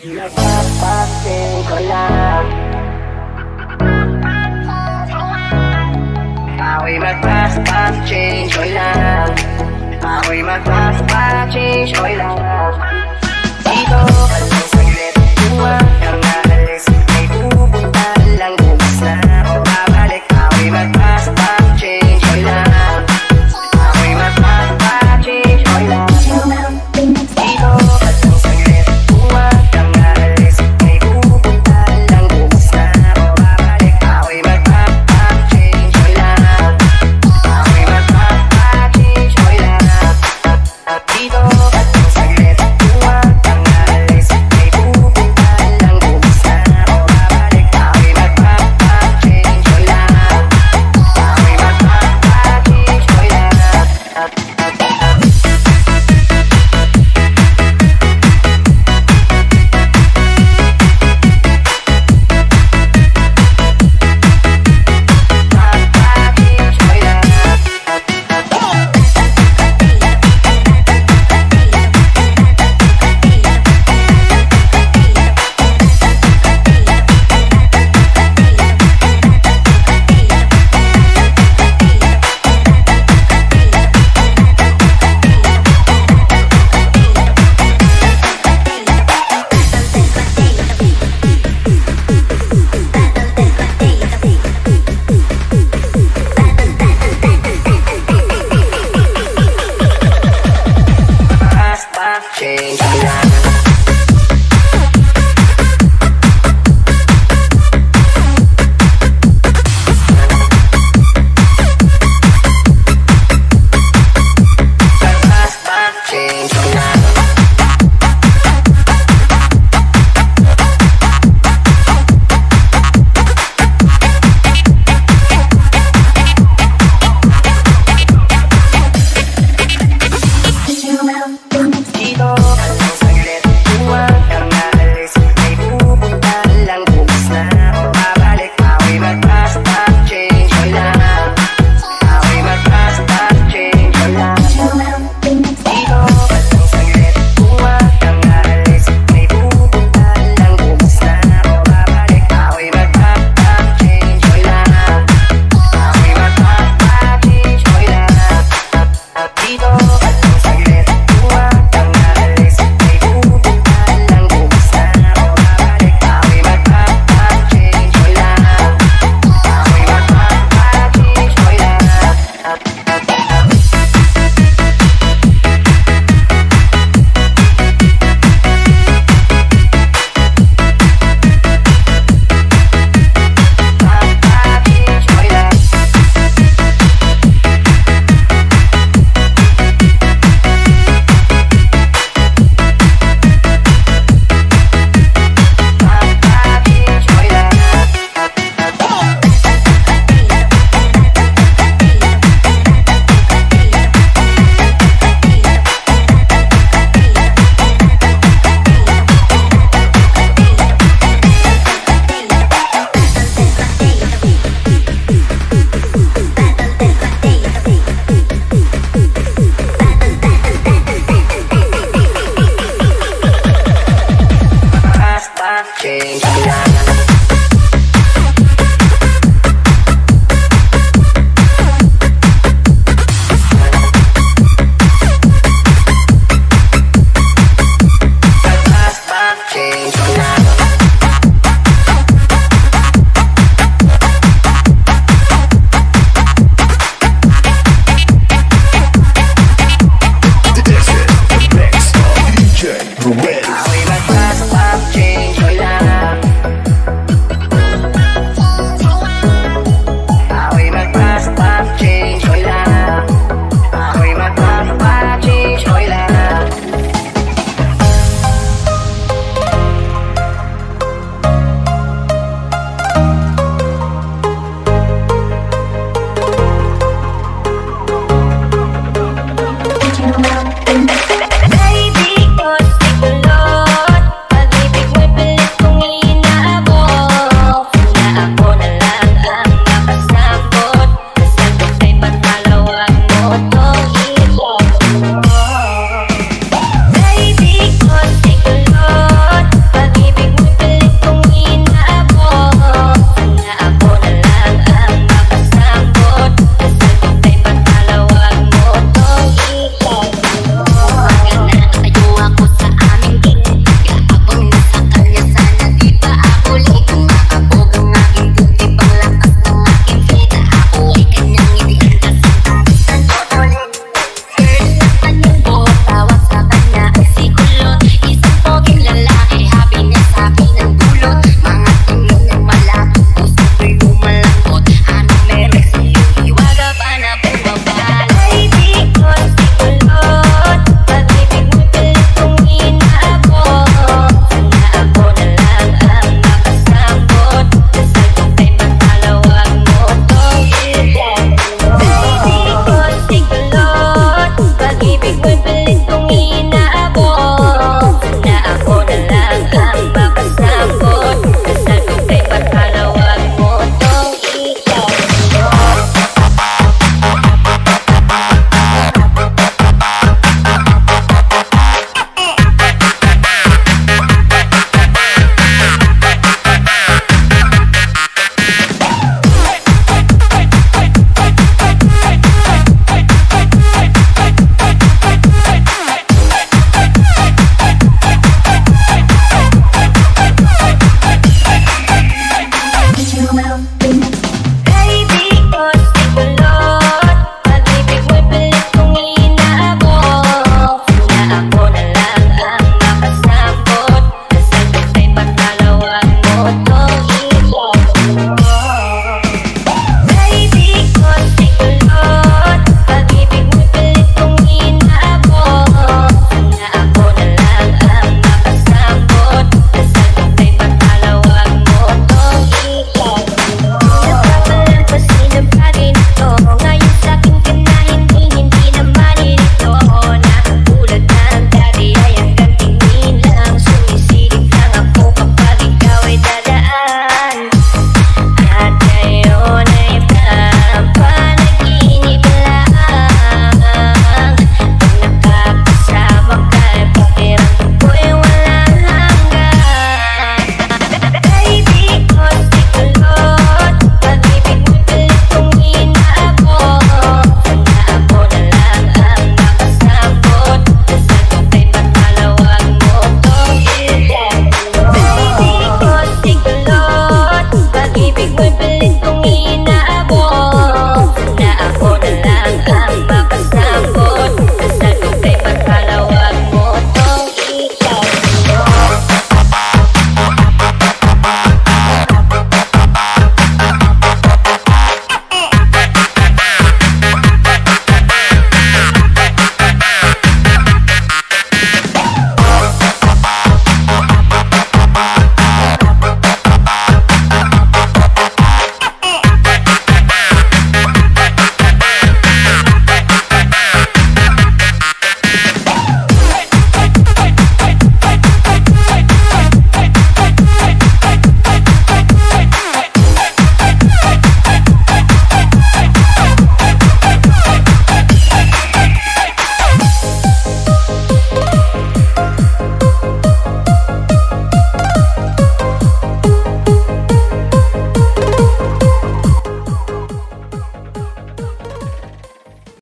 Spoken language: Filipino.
Napapansin ko lang, ako'y mag-fast-fast-change ko lang, ako'y mag-fast-fast-change ko lang. Dito alam saglit, buwag kang naalis, may pupunta lang bukas na kung babalik. Ako'y mag-fast-fast-change ko lang, ako'y mag-fast-fast-change ko lang. Ready.